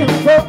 They